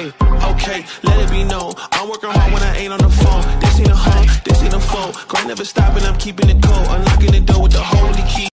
Hey, okay, let it be known, I'm working hard when I ain't on the phone. This ain't a home, this ain't a phone. Grind never stopping, I'm keeping it cold. Unlocking the door with the holy key.